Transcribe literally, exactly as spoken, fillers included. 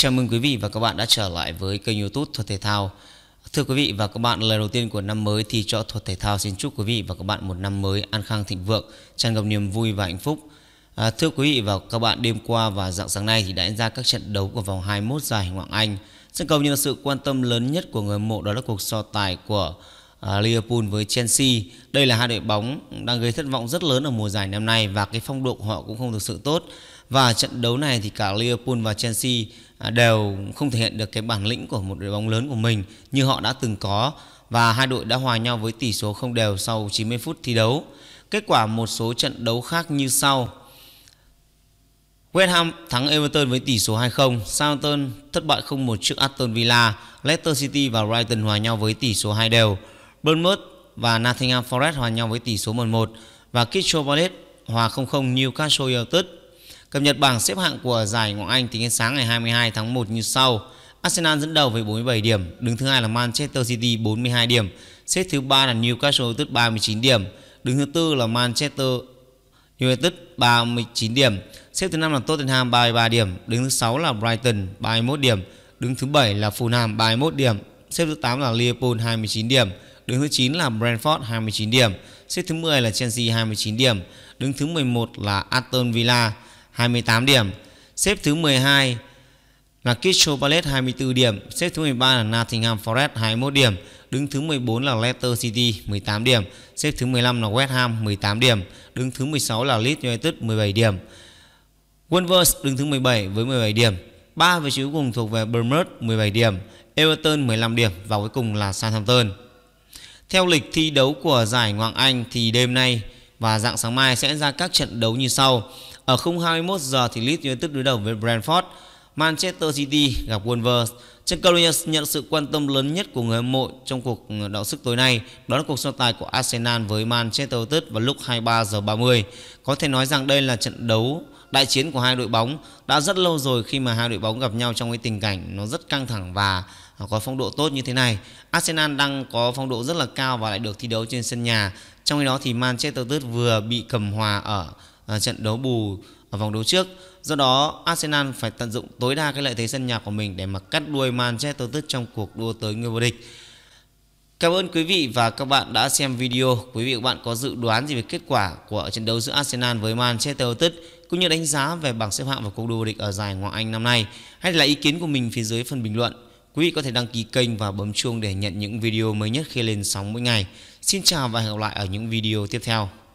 Chào mừng quý vị và các bạn đã trở lại với kênh YouTube Thuật Thể Thao. Thưa quý vị và các bạn, lời đầu tiên của năm mới thì cho Thuật Thể Thao xin chúc quý vị và các bạn một năm mới an khang thịnh vượng, tràn ngập niềm vui và hạnh phúc. À, thưa quý vị và các bạn, đêm qua và rạng sáng nay thì đã diễn ra các trận đấu của vòng hai mươi mốt giải Ngoại hạng Anh. Sân cầu nhận được sự quan tâm lớn nhất của người hâm mộ đó là cuộc so tài của à, Liverpool với Chelsea. Đây là hai đội bóng đang gây thất vọng rất lớn ở mùa giải năm nay và cái phong độ của họ cũng không thực sự tốt. Và trận đấu này thì cả Liverpool và Chelsea đều không thể hiện được cái bản lĩnh của một đội bóng lớn của mình như họ đã từng có. Và hai đội đã hòa nhau với tỷ số không đều sau chín mươi phút thi đấu. Kết quả một số trận đấu khác như sau: West Ham thắng Everton với tỷ số hai không, Southampton thất bại không một trước Aston Villa, Leicester City và Brighton hòa nhau với tỷ số hai đều, Bournemouth và Nottingham Forest hòa nhau với tỷ số một một và Crystal Palace hòa không không Newcastle United. Cập nhật bảng xếp hạng của giải Ngoại hạng Anh tính đến sáng ngày hai mươi hai tháng một như sau: Arsenal dẫn đầu với bốn mươi bảy điểm, đứng thứ hai là Manchester City bốn mươi hai điểm, xếp thứ ba là Newcastle United ba mươi chín điểm, đứng thứ tư là Manchester United ba mươi chín điểm, xếp thứ năm là Tottenham ba mươi ba điểm, đứng thứ sáu là Brighton ba mươi mốt điểm, đứng thứ bảy là Fulham ba mươi mốt điểm, xếp thứ tám là Liverpool hai mươi chín điểm, đứng thứ chín là Brentford hai mươi chín điểm, xếp thứ mười là Chelsea hai mươi chín điểm, đứng thứ mười một là Aston Villa hai mươi tám điểm, xếp thứ mười hai là Crystal Palace hai mươi tư điểm, xếp thứ mười ba là Nottingham Forest hai mươi mốt điểm, đứng thứ mười bốn là Leicester City mười tám điểm, xếp thứ mười lăm là West Ham mười tám điểm, đứng thứ mười sáu là Leeds United mười bảy điểm. Wolves đứng thứ mười bảy với mười bảy điểm, ba vị trí cuối cùng thuộc về Bournemouth mười bảy điểm, Everton mười lăm điểm và cuối cùng là Southampton. Theo lịch thi đấu của giải Ngoại hạng Anh thì đêm nay và rạng sáng mai sẽ ra các trận đấu như sau. Ở khung hai mươi mốt giờ thì Leeds United đối đầu với Brentford, Manchester City gặp Wolves. Trận cầu nhận sự quan tâm lớn nhất của người hâm mộ trong cuộc đọ sức tối nay đó là cuộc so tài của Arsenal với Manchester United vào lúc hai mươi ba giờ ba mươi. Có thể nói rằng đây là trận đấu đại chiến của hai đội bóng. Đã rất lâu rồi khi mà hai đội bóng gặp nhau trong cái tình cảnh nó rất căng thẳng và có phong độ tốt như thế này. Arsenal đang có phong độ rất là cao và lại được thi đấu trên sân nhà. Trong khi đó thì Manchester United vừa bị cầm hòa ở trận đấu bù ở vòng đấu trước. Do đó Arsenal phải tận dụng tối đa cái lợi thế sân nhà của mình để mà cắt đuôi Manchester United trong cuộc đua tới ngôi vô địch. Cảm ơn quý vị và các bạn đã xem video. Quý vị và các bạn có dự đoán gì về kết quả của trận đấu giữa Arsenal với Manchester United cũng như đánh giá về bảng xếp hạng và cuộc đua vô địch ở giải Ngoại hạng Anh năm nay? Hãy để lại ý kiến của mình phía dưới phần bình luận. Quý vị có thể đăng ký kênh và bấm chuông để nhận những video mới nhất khi lên sóng mỗi ngày. Xin chào và hẹn gặp lại ở những video tiếp theo.